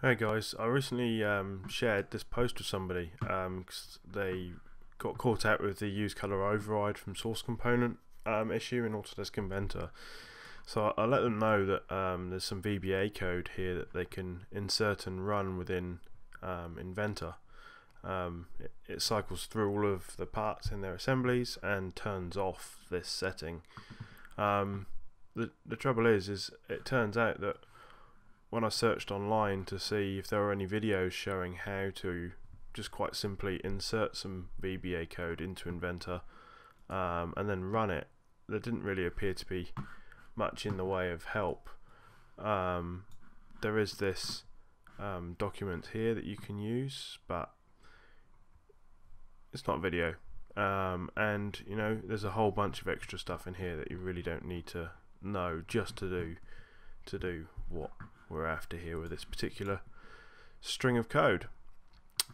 Hey guys, I recently shared this post with somebody because they got caught out with the use color override from source component issue in Autodesk Inventor. So I let them know that there's some VBA code here that they can insert and run within Inventor. It cycles through all of the parts in their assemblies and turns off this setting. The trouble is it turns out that when I searched online to see if there were any videos showing how to just quite simply insert some VBA code into Inventor and then run it, there didn't really appear to be much in the way of help. There is this document here that you can use, but it's not video, and you know, there's a whole bunch of extra stuff in here that you really don't need to know just to do what we're after here with this particular string of code.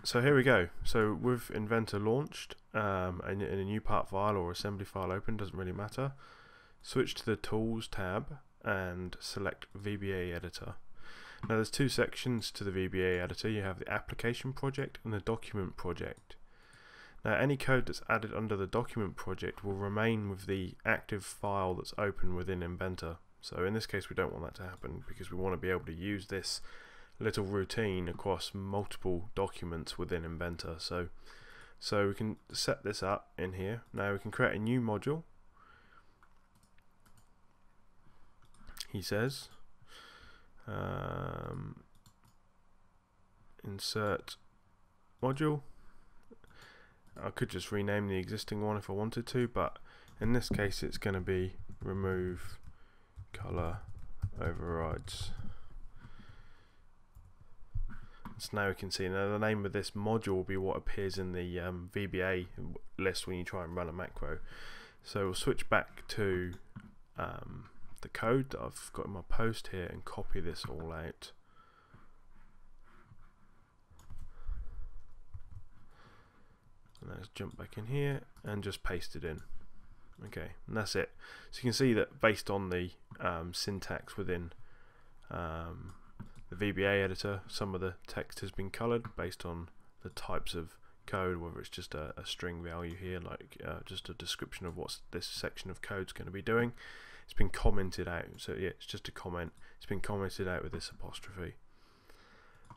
So here we go. So with Inventor launched and a new part file or assembly file open, doesn't really matter, switch to the Tools tab and select VBA Editor. Now there's two sections to the VBA Editor. You have the Application Project and the Document Project. Now any code that's added under the Document Project will remain with the active file that's open within Inventor. So in this case we don't want that to happen because we want to be able to use this little routine across multiple documents within Inventor. So we can set this up in here. Now we can create a new module, he says. Insert module. I could just rename the existing one if I wanted to, but in this case it's going to be remove color overrides. So now we can see, now the name of this module will be what appears in the VBA list when you try and run a macro. So we'll switch back to the code that I've got in my post here and copy this all out. And let's jump back in here and just paste it in. Okay, and that's it. So you can see that based on the syntax within the VBA editor, some of the text has been coloured based on the types of code, whether it's just a string value here, like just a description of what this section of code's going to be doing. It's been commented out, so yeah, it's just a comment. It's been commented out with this apostrophe.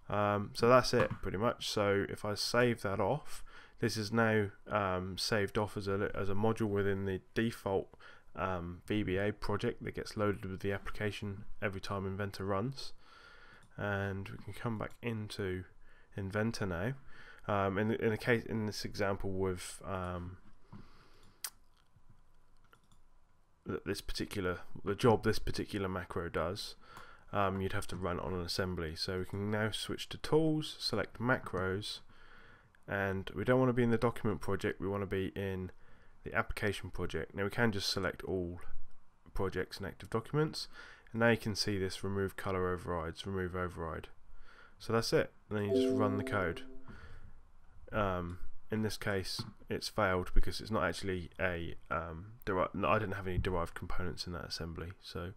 So that's it, pretty much. So if I save that off, this is now saved off as a module within the default VBA project that gets loaded with the application every time Inventor runs. And we can come back into Inventor now. In this example with the job this particular macro does, you'd have to run it on an assembly. So we can now switch to Tools, select Macros, and we don't want to be in the Document Project, we want to be in the Application Project. Now we can just select all projects and active documents, and now you can see this remove color overrides, remove override. So that's it, and then you just run the code. In this case it's failed because it's not actually a I didn't have any derived components in that assembly. So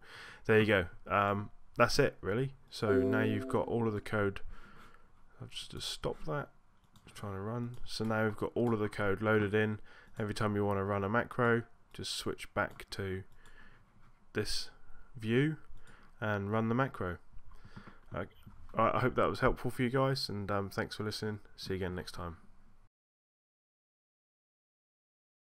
there you go, that's it really. So now you've got all of the code. I'll just stop that, trying to run. So now we've got all of the code loaded in. Every time you want to run a macro, just switch back to this view and run the macro. I hope that was helpful for you guys, and thanks for listening. See you again next time.